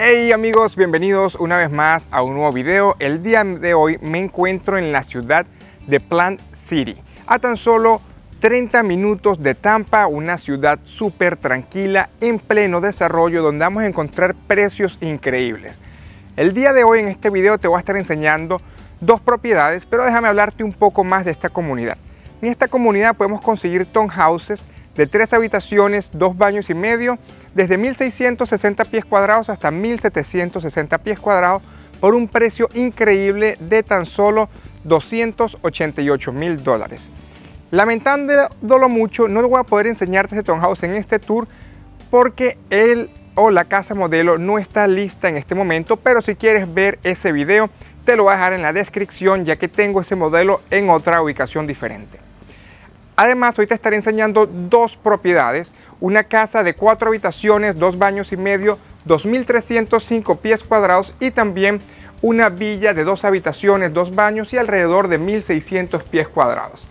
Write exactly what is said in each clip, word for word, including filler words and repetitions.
Hey amigos, bienvenidos una vez más a un nuevo video. El día de hoy me encuentro en la ciudad de Plant City, a tan solo treinta minutos de Tampa, una ciudad súper tranquila, en pleno desarrollo, donde vamos a encontrar precios increíbles. El día de hoy en este video te voy a estar enseñando dos propiedades, pero déjame hablarte un poco más de esta comunidad. En esta comunidad podemos conseguir townhouses de tres habitaciones, dos baños y medio, desde mil seiscientos sesenta pies cuadrados hasta mil setecientos sesenta pies cuadrados, por un precio increíble de tan solo doscientos ochenta y ocho mil dólares. Lamentándolo mucho, no voy a poder enseñarte este townhouse en este tour porque él o la casa modelo no está lista en este momento, pero si quieres ver ese video, te lo voy a dejar en la descripción, ya que tengo ese modelo en otra ubicación diferente. Además, hoy te estaré enseñando dos propiedades, una casa de cuatro habitaciones, dos baños y medio, dos mil trescientos cinco pies cuadrados y también una villa de dos habitaciones, dos baños y alrededor de mil seiscientos pies cuadrados.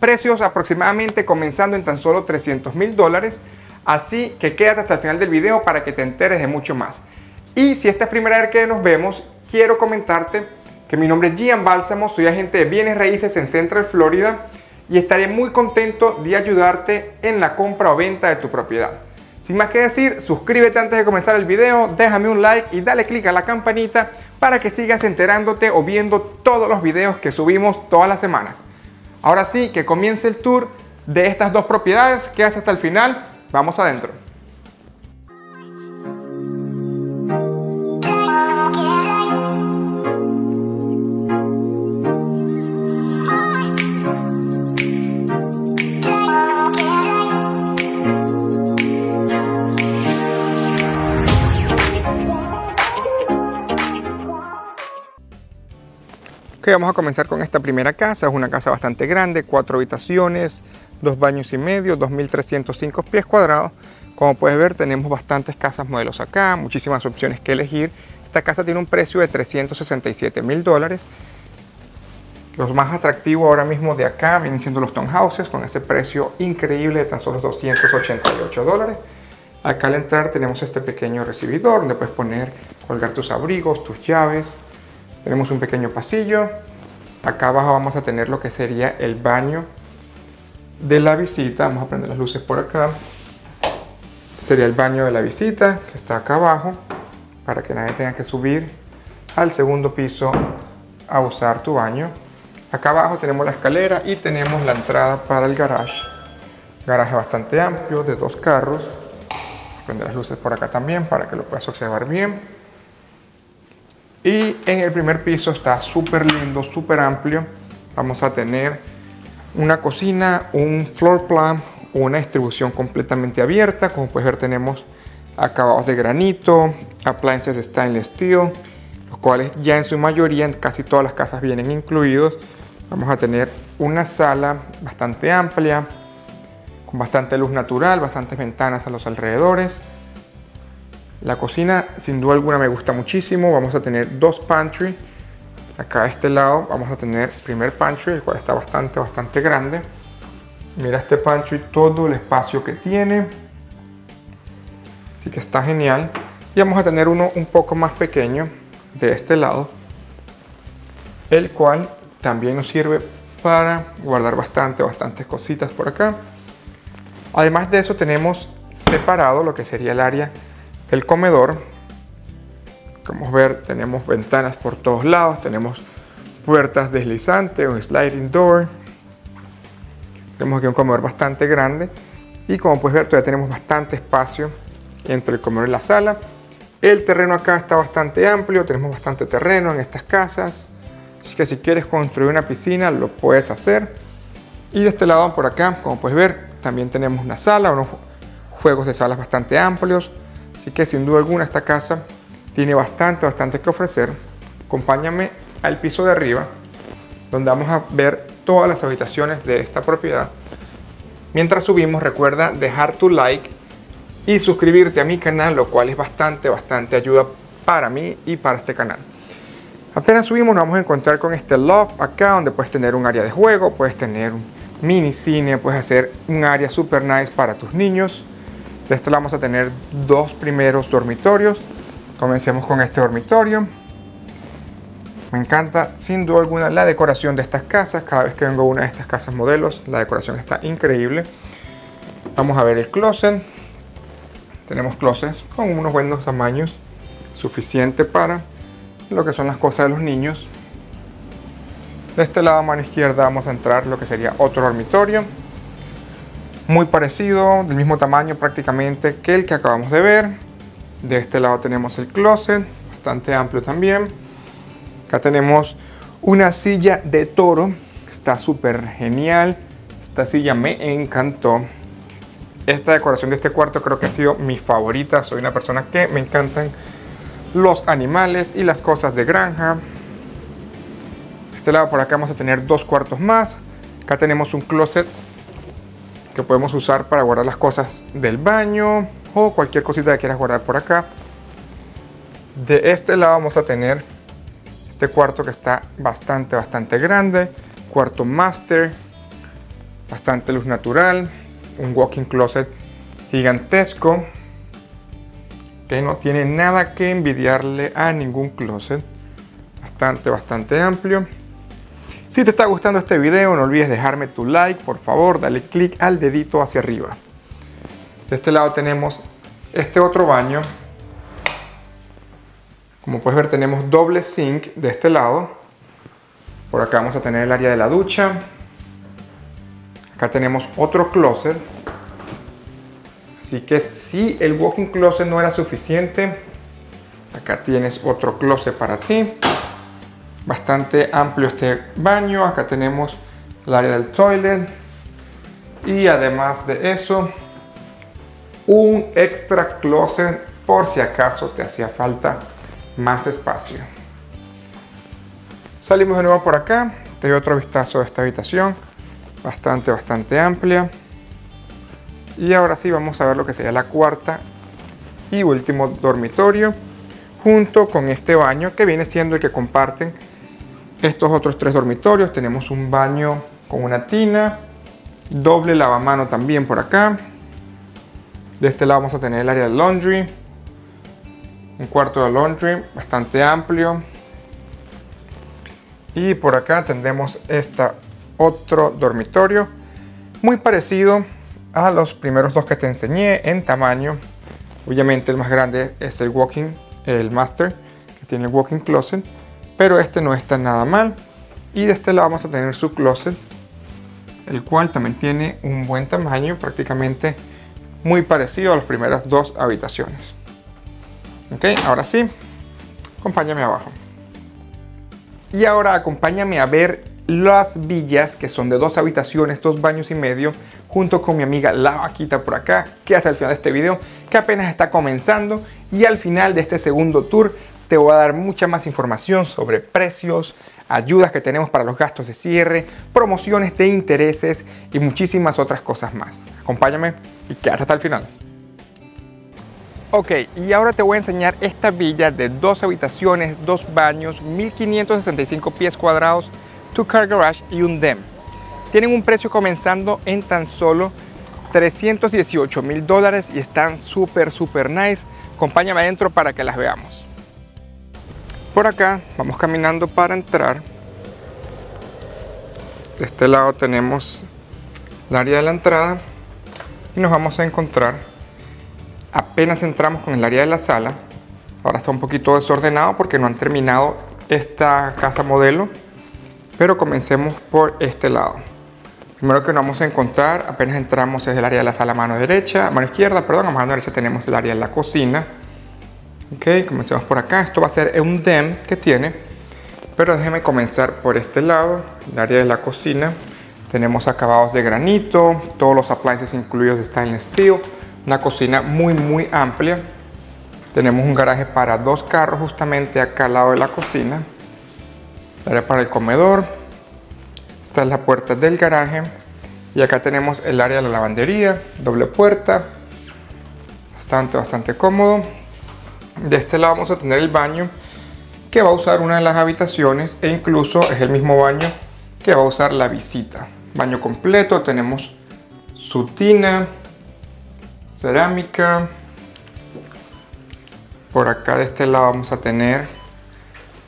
Precios aproximadamente comenzando en tan solo trescientos mil dólares, así que quédate hasta el final del video para que te enteres de mucho más. Y si esta es primera vez que nos vemos, quiero comentarte que mi nombre es Gian Balsamo, soy agente de bienes raíces en Central Florida, y estaré muy contento de ayudarte en la compra o venta de tu propiedad. Sin más que decir, suscríbete antes de comenzar el video, déjame un like y dale click a la campanita para que sigas enterándote o viendo todos los videos que subimos todas las semanas. Ahora sí, que comience el tour de estas dos propiedades, quédate hasta el final, vamos adentro. Vamos a comenzar con esta primera casa. Es una casa bastante grande, cuatro habitaciones, dos baños y medio, dos mil trescientos cinco pies cuadrados. Como puedes ver, tenemos bastantes casas modelos acá, muchísimas opciones que elegir. Esta casa tiene un precio de trescientos sesenta y siete mil dólares. Los más atractivos ahora mismo de acá vienen siendo los townhouses, con ese precio increíble de tan solo doscientos ochenta y ocho dólares. Acá al entrar tenemos este pequeño recibidor donde puedes poner, colgar tus abrigos, tus llaves. Tenemos un pequeño pasillo. Acá abajo vamos a tener lo que sería el baño de la visita. Vamos a prender las luces por acá. Este sería el baño de la visita, que está acá abajo, para que nadie tenga que subir al segundo piso a usar tu baño. Acá abajo tenemos la escalera y tenemos la entrada para el garage. Garaje bastante amplio, de dos carros. Vamos a prender las luces por acá también, para que lo puedas observar bien. Y en el primer piso está súper lindo, súper amplio. Vamos a tener una cocina, un floor plan, una distribución completamente abierta. Como puedes ver, tenemos acabados de granito, appliances de stainless steel, los cuales ya en su mayoría, en casi todas las casas, vienen incluidos. Vamos a tener una sala bastante amplia, con bastante luz natural, bastantes ventanas a los alrededores. La cocina sin duda alguna me gusta muchísimo. Vamos a tener dos pantry. Acá a este lado vamos a tener primer pantry, el cual está bastante, bastante grande. Mira este pantry, todo el espacio que tiene. Así que está genial. Y vamos a tener uno un poco más pequeño de este lado, el cual también nos sirve para guardar bastante, bastantes cositas por acá. Además de eso, tenemos separado lo que sería el área del comedor. Como ver, tenemos ventanas por todos lados, tenemos puertas deslizantes, un sliding door. Tenemos aquí un comedor bastante grande y como puedes ver, todavía tenemos bastante espacio entre el comedor y la sala. El terreno acá está bastante amplio, tenemos bastante terreno en estas casas, así que si quieres construir una piscina lo puedes hacer. Y de este lado por acá, como puedes ver, también tenemos una sala, unos juegos de salas bastante amplios. Así que sin duda alguna esta casa tiene bastante, bastante que ofrecer. Acompáñame al piso de arriba, donde vamos a ver todas las habitaciones de esta propiedad. Mientras subimos, recuerda dejar tu like y suscribirte a mi canal, lo cual es bastante, bastante ayuda para mí y para este canal. Apenas subimos nos vamos a encontrar con este loft acá, donde puedes tener un área de juego, puedes tener un mini cine, puedes hacer un área super nice para tus niños. De este lado vamos a tener dos primeros dormitorios. Comencemos con este dormitorio. Me encanta sin duda alguna la decoración de estas casas. Cada vez que vengo a una de estas casas modelos, la decoración está increíble. Vamos a ver el closet. Tenemos closets con unos buenos tamaños, suficiente para lo que son las cosas de los niños. De este lado, a mano izquierda, vamos a entrar lo que sería otro dormitorio. Muy parecido, del mismo tamaño prácticamente que el que acabamos de ver. De este lado tenemos el closet, bastante amplio también. Acá tenemos una silla de toro, está súper genial. Esta silla me encantó. Esta decoración de este cuarto creo que ha sido mi favorita. Soy una persona que me encantan los animales y las cosas de granja. De este lado por acá vamos a tener dos cuartos más. Acá tenemos un closet que podemos usar para guardar las cosas del baño o cualquier cosita que quieras guardar por acá. De este lado vamos a tener este cuarto que está bastante, bastante grande. Cuarto master, bastante luz natural. Un walk-in closet gigantesco que no tiene nada que envidiarle a ningún closet. Bastante, bastante amplio. Si te está gustando este video, no olvides dejarme tu like, por favor, dale click al dedito hacia arriba. De este lado tenemos este otro baño. Como puedes ver, tenemos doble sink de este lado. Por acá vamos a tener el área de la ducha. Acá tenemos otro closet. Así que si el walk-in closet no era suficiente, acá tienes otro closet para ti. Bastante amplio este baño. Acá tenemos el área del toilet. Y además de eso, un extra closet por si acaso te hacía falta más espacio. Salimos de nuevo por acá. Te doy otro vistazo de esta habitación. Bastante, bastante amplia. Y ahora sí vamos a ver lo que sería la cuarta y último dormitorio, junto con este baño que viene siendo el que comparten estos otros tres dormitorios. Tenemos un baño con una tina, doble lavamano también por acá. De este lado vamos a tener el área de laundry, un cuarto de laundry bastante amplio. Y por acá tendremos esta otro dormitorio muy parecido a los primeros dos que te enseñé en tamaño. Obviamente el más grande es el walk-in, el master, que tiene el walk-in closet, pero este no está nada mal. Y de este lado vamos a tener su closet, el cual también tiene un buen tamaño, prácticamente muy parecido a las primeras dos habitaciones. Ok, ahora sí, acompáñame abajo. Y ahora acompáñame a ver las villas, que son de dos habitaciones, dos baños y medio, junto con mi amiga La Vaquita por acá, que hasta el final de este video, que apenas está comenzando, y al final de este segundo tour te voy a dar mucha más información sobre precios, ayudas que tenemos para los gastos de cierre, promociones de intereses y muchísimas otras cosas más. Acompáñame y quédate hasta el final. Ok, y ahora te voy a enseñar esta villa de dos habitaciones, dos baños, mil quinientos sesenta y cinco pies cuadrados, two car garage y un D E M. Tienen un precio comenzando en tan solo trescientos dieciocho mil dólares y están súper súper nice. Acompáñame adentro para que las veamos. Por acá vamos caminando para entrar. De este lado tenemos el área de la entrada y nos vamos a encontrar, apenas entramos, con el área de la sala. Ahora está un poquito desordenado porque no han terminado esta casa modelo. Pero comencemos por este lado. Primero que nos vamos a encontrar, apenas entramos, es el área de la sala a mano derecha, mano izquierda, perdón, a mano derecha tenemos el área de la cocina. Ok, comencemos por acá. Esto va a ser un D E M que tiene, pero déjeme comenzar por este lado, el área de la cocina. Tenemos acabados de granito, todos los appliances incluidos de stainless steel, una cocina muy, muy amplia. Tenemos un garaje para dos carros justamente acá al lado de la cocina. Área para el comedor. Esta es la puerta del garaje y acá tenemos el área de la lavandería, doble puerta, bastante bastante cómodo. De este lado vamos a tener el baño que va a usar una de las habitaciones, e incluso es el mismo baño que va a usar la visita. Baño completo, tenemos su tina, cerámica, Por acá de este lado vamos a tener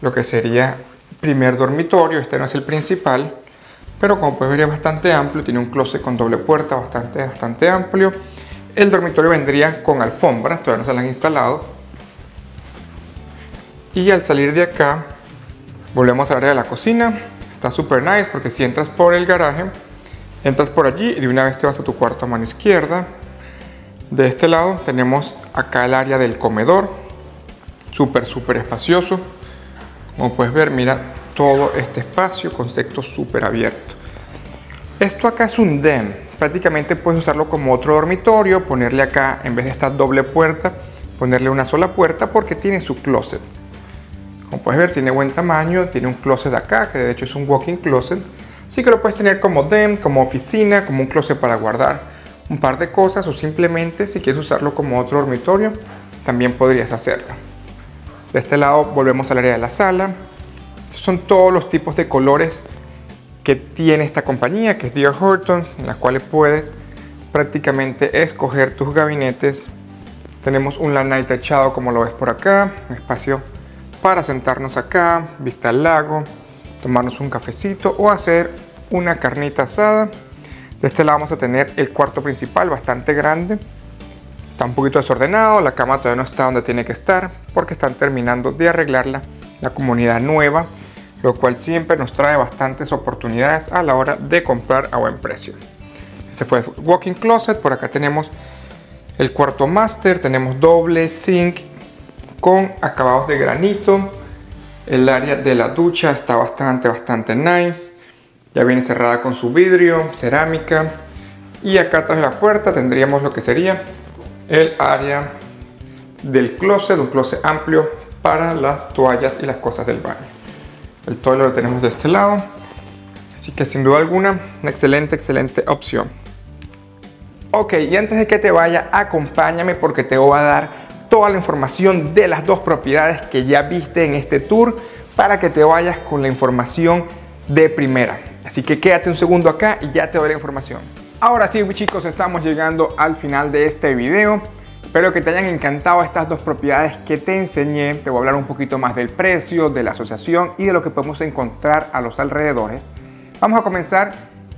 lo que sería primer dormitorio. Este no es el principal, pero como puedes ver es bastante amplio. Tiene un closet con doble puerta, bastante, bastante amplio. El dormitorio vendría con alfombra, todavía no se las han instalado. Y al salir de acá, volvemos a ver la cocina. Está super nice porque si entras por el garaje, entras por allí y de una vez te vas a tu cuarto a mano izquierda. De este lado tenemos acá el área del comedor, súper, súper espacioso. Como puedes ver, mira todo este espacio, concepto súper abierto. Esto acá es un den, prácticamente puedes usarlo como otro dormitorio, ponerle acá, en vez de esta doble puerta, ponerle una sola puerta porque tiene su closet. Como puedes ver, tiene buen tamaño, tiene un closet acá, que de hecho es un walk-in closet. Así que lo puedes tener como den, como oficina, como un closet para guardar un par de cosas o simplemente si quieres usarlo como otro dormitorio, también podrías hacerlo. De este lado volvemos al área de la sala. Estos son todos los tipos de colores que tiene esta compañía, que es D R Horton, en las cuales puedes prácticamente escoger tus gabinetes. Tenemos un lanai techado como lo ves por acá, un espacio para sentarnos acá, vista al lago, tomarnos un cafecito o hacer una carnita asada. De este lado vamos a tener el cuarto principal, bastante grande. Está un poquito desordenado, la cama todavía no está donde tiene que estar porque están terminando de arreglarla, la comunidad nueva, lo cual siempre nos trae bastantes oportunidades a la hora de comprar a buen precio. Ese fue el walk-in closet. Por acá tenemos el cuarto master, tenemos doble sink con acabados de granito. El área de la ducha está bastante, bastante nice. Ya viene cerrada con su vidrio, cerámica. Y acá atrás de la puerta tendríamos lo que sería el área del closet, un closet amplio para las toallas y las cosas del baño. El toilet lo tenemos de este lado. Así que sin duda alguna, una excelente, excelente opción. Ok, y antes de que te vaya, acompáñame porque te voy a dar toda la información de las dos propiedades que ya viste en este tour para que te vayas con la información de primera. Así que quédate un segundo acá y ya te doy la información. Ahora sí, chicos, estamos llegando al final de este video. Espero que te hayan encantado estas dos propiedades que te enseñé. Te voy a hablar un poquito más del precio, de la asociación y de lo que podemos encontrar a los alrededores. Vamos a comenzar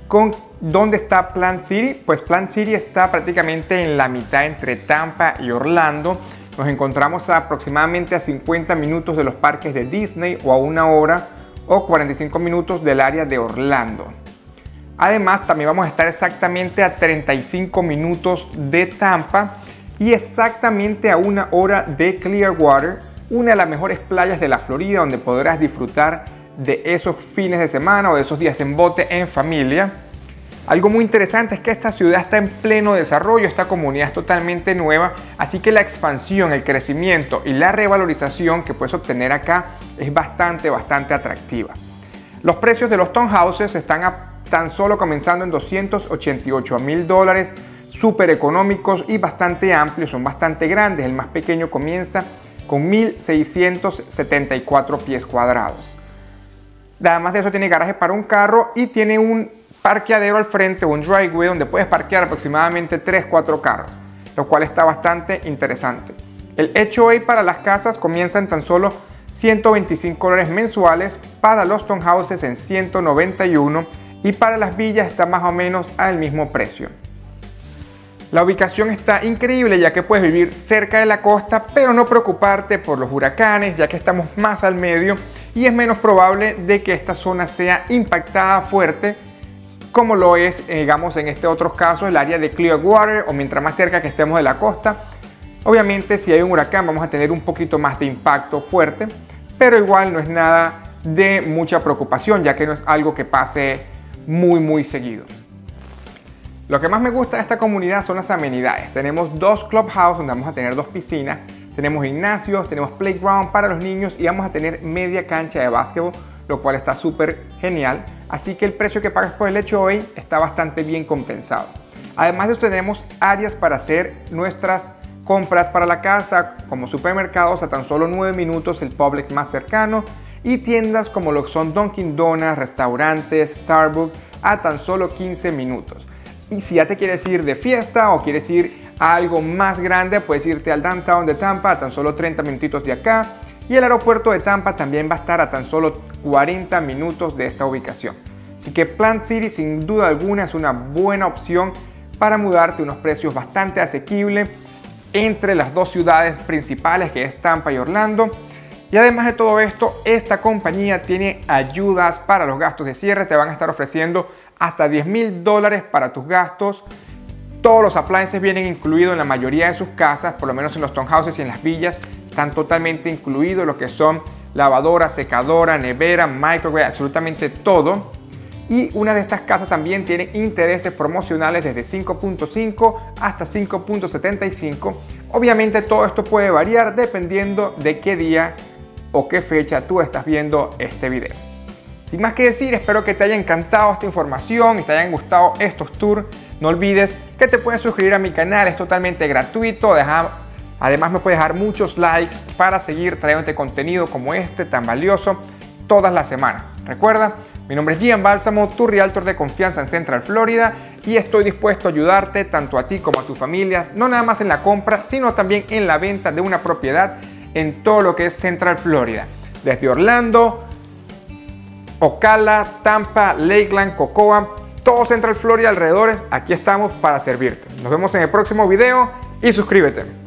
con dónde está Plant City. Pues Plant City está prácticamente en la mitad entre Tampa y Orlando. Nos encontramos a aproximadamente a cincuenta minutos de los parques de Disney o a una hora o cuarenta y cinco minutos del área de Orlando. Además, también vamos a estar exactamente a treinta y cinco minutos de Tampa y exactamente a una hora de Clearwater, una de las mejores playas de la Florida donde podrás disfrutar de esos fines de semana o de esos días en bote en familia. Algo muy interesante es que esta ciudad está en pleno desarrollo, esta comunidad es totalmente nueva, así que la expansión, el crecimiento y la revalorización que puedes obtener acá es bastante, bastante atractiva. Los precios de los townhouses están a, tan solo comenzando en doscientos ochenta y ocho mil dólares, súper económicos y bastante amplios, son bastante grandes. El más pequeño comienza con mil seiscientos setenta y cuatro pies cuadrados. Además de eso tiene garaje para un carro y tiene un parqueadero al frente, un driveway donde puedes parquear aproximadamente tres a cuatro carros, lo cual está bastante interesante. El H O A para las casas comienza en tan solo ciento veinticinco dólares mensuales, para los townhouses en ciento noventa y uno y para las villas está más o menos al mismo precio. La ubicación está increíble ya que puedes vivir cerca de la costa pero no preocuparte por los huracanes ya que estamos más al medio y es menos probable de que esta zona sea impactada fuerte como lo es, digamos, en este otro caso, el área de Clearwater, o mientras más cerca que estemos de la costa. Obviamente, si hay un huracán, vamos a tener un poquito más de impacto fuerte, pero igual no es nada de mucha preocupación, ya que no es algo que pase muy, muy seguido. Lo que más me gusta de esta comunidad son las amenidades. Tenemos dos clubhouses, donde vamos a tener dos piscinas, tenemos gimnasios, tenemos playground para los niños y vamos a tener media cancha de básquetbol, lo cual está súper genial, así que el precio que pagas por el H O A está bastante bien compensado. Además de eso tenemos áreas para hacer nuestras compras para la casa, como supermercados a tan solo nueve minutos, el Publix más cercano, y tiendas como lo que son Dunkin Donuts, restaurantes, Starbucks, a tan solo quince minutos. Y si ya te quieres ir de fiesta o quieres ir a algo más grande, puedes irte al Downtown de Tampa a tan solo treinta minutitos de acá, y el aeropuerto de Tampa también va a estar a tan solo cuarenta minutos de esta ubicación. Así que Plant City sin duda alguna es una buena opción para mudarte a unos precios bastante asequibles entre las dos ciudades principales, que es Tampa y Orlando. Y además de todo esto, esta compañía tiene ayudas para los gastos de cierre. Te van a estar ofreciendo hasta diez mil dólares para tus gastos. Todos los appliances vienen incluidos en la mayoría de sus casas, por lo menos en los townhouses y en las villas. Están totalmente incluidos lo que son lavadora, secadora, nevera, microwave, absolutamente todo. Y una de estas casas también tiene intereses promocionales desde cinco punto cinco hasta cinco punto setenta y cinco. Obviamente todo esto puede variar dependiendo de qué día o qué fecha tú estás viendo este video. Sin más que decir, espero que te haya encantado esta información y te hayan gustado estos tours. No olvides que te puedes suscribir a mi canal, es totalmente gratuito. Deja, además me puedes dejar muchos likes para seguir trayéndote contenido como este tan valioso todas las semanas. Recuerda, mi nombre es Gian Balsamo, tu realtor de confianza en Central Florida, y estoy dispuesto a ayudarte tanto a ti como a tus familias, no nada más en la compra, sino también en la venta de una propiedad en todo lo que es Central Florida, desde Orlando, Ocala, Tampa, Lakeland, Cocoa, todo Central Florida alrededores. Aquí estamos para servirte. Nos vemos en el próximo video y suscríbete.